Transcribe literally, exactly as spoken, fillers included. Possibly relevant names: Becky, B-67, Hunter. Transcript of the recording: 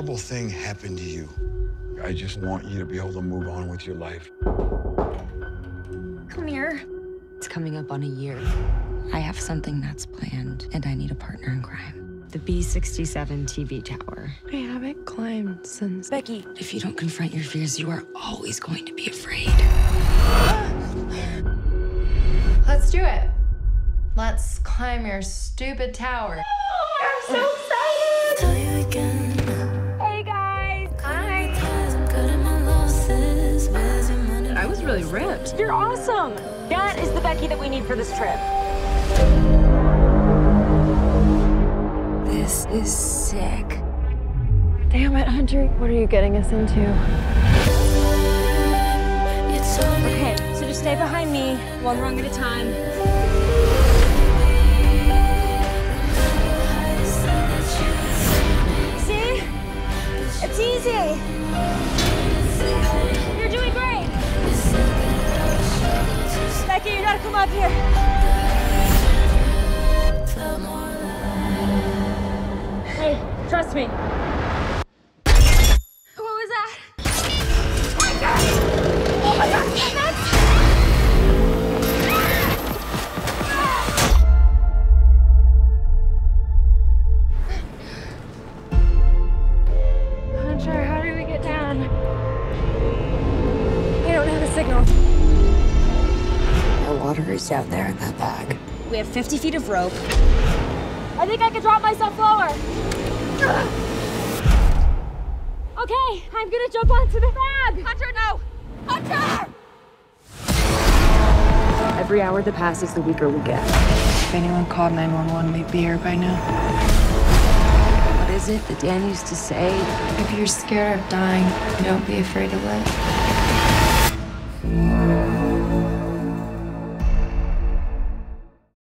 horrible thing happened to you. I just want you to be able to move on with your life. Come here. It's coming up on a year. I have something that's planned, and I need a partner in crime. The B sixty-seven T V tower. I haven't climbed since... Becky, if you don't confront your fears, you are always going to be afraid. Let's do it. Let's climb your stupid tower. Oh, I'm so excited! Tell you again. Hey guys! Hi! I was really ripped. You're awesome! That is the Becky that we need for this trip. This is sick. Damn it, Hunter. What are you getting us into? Okay, so just stay behind me, one rung at a time. It's easy. You're doing great. Becky, you gotta come up here. Hey, trust me. What was that? Oh my God! Oh my God! Out there in that bag. We have fifty feet of rope. I think I can drop myself lower. Okay, I'm gonna jump onto the bag. Hunter, no! Hunter! Every hour that passes, the weaker we get. If anyone called nine one one, we'd be here by now. What is it that Dan used to say? If you're scared of dying, don't be afraid to live.